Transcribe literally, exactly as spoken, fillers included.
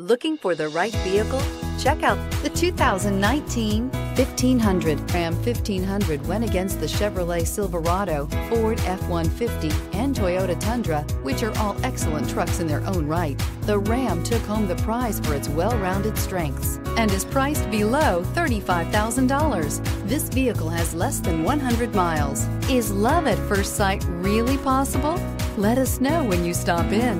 Looking for the right vehicle? Check out the two thousand nineteen fifteen hundred. Ram fifteen hundred went against the Chevrolet Silverado, Ford F one fifty, and Toyota Tundra, which are all excellent trucks in their own right. The Ram took home the prize for its well-rounded strengths and is priced below thirty-five thousand dollars. This vehicle has less than one hundred miles. Is love at first sight really possible? Let us know when you stop in.